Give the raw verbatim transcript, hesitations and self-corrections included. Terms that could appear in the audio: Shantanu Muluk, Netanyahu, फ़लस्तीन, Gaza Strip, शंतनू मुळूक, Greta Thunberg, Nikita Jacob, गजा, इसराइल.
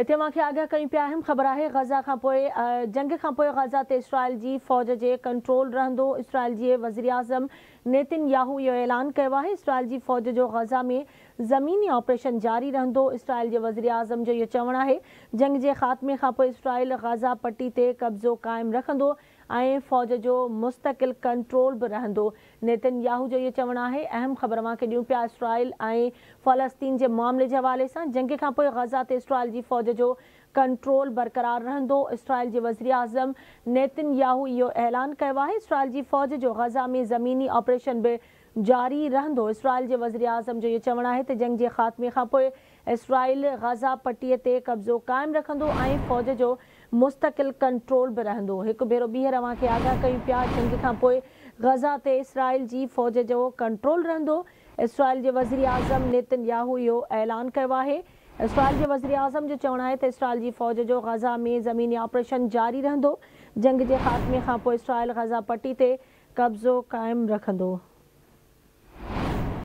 इतने आगाह कई पाया ख़बर है गजा का जंग का गजा से इसराइल की फ़ौज के कंट्रोल रहो। इसराइल के वज़ीर आज़म नेतन्याहू यो ऐलान किया है। इसराइल की फ़ौज जो गजा में ज़मीनी ऑपरेशन जारी रहो। इसराइल के वज़ीर आज़म जो ये चवण है जंग के ख़ात्मे का इसराइल गजा पट्टी से कब्ज़ो कायम रखो और फ़ौज जो मुस्तकिल कंट्रोल भी रहो। नेतन्याहू जो ये चवण है। अहम ख़बर में दूँ पाया इसराइल और फ़लस्तीन के मामले के हवाले से जंग का गजा से इसराइल की फ़ौज जो कंट्रोल बरकरार रहो। इसराइल के वज़ीर आज़म नेतन्याहू यो ऐलान किया है। इसराइल की फ़ौज जो गजा में ज़मीनी ऑपरेशन भी जारी रहो। इसराइल के वज़ीर आज़म जो ये चवण है तो जंग के ख़ात्मे का इसराइल गजा पट्टी से कब्ज़ो कायम रखो और फ़ौज जो मुस्तकिल कंट्रोल भी रहो। एक भेरो बीहर अवे आगाह कई पाया जंग का गजा से इसराइल की फ़ौज जो कंट्रोल रहो। इसराइल के वज़ीर आज़म नेतन्याहू यो ऐलान किया है। इसराइल के वज़ीर आज़म जो चवण है तो इसराइल की फ़ौज जो गजा में ज़मीनी ऑपरेशन जारी रहो। जंग के ख़ात्मे का इसराइल गजा पट्टी से कब्ज़ो कायम रखो।